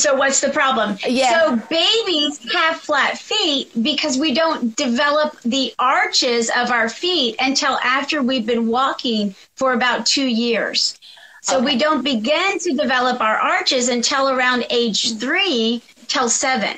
So what's the problem? Yeah. So babies have flat feet because we don't develop the arches of our feet until after we've been walking for about 2 years. So okay. we don't begin to develop our arches until around age 3 till 7.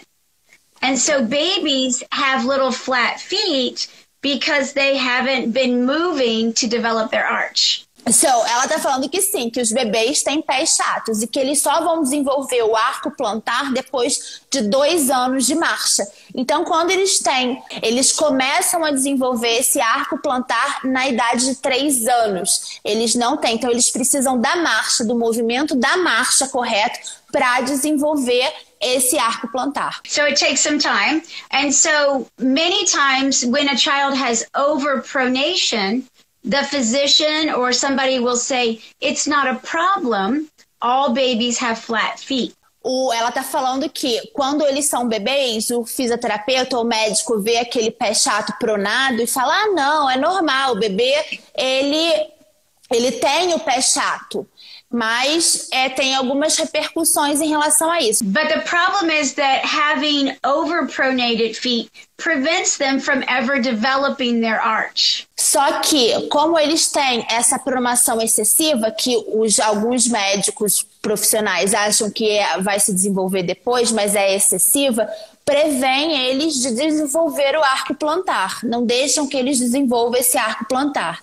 And so babies have little flat feet because they haven't been moving to develop their arch. So, ela está falando que sim, que os bebês têm pés chatos e que eles só vão desenvolver o arco plantar depois de 2 anos de marcha. Então, quando eles têm, eles começam a desenvolver esse arco plantar na idade de 3 anos. Eles não têm, então eles precisam da marcha, do movimento da marcha correto para desenvolver esse arco plantar. So it takes some time. And so many times when a child has overpronation, the physician or somebody will say, it's not a problem, all babies have flat feet. Ela está falando que quando eles são bebês, o fisioterapeuta ou médico vê aquele pé chato pronado e fala, ah, não, é normal, o bebê, ele tem o pé chato. Mas tem algumas repercussões em relação a isso. But the problem is that having overpronated feet prevents them from ever developing their arch. Só que, como eles têm essa pronação excessiva, que alguns médicos profissionais acham que vai se desenvolver depois, mas é excessiva, prevém eles de desenvolver o arco plantar. Não deixam que eles desenvolvam esse arco plantar.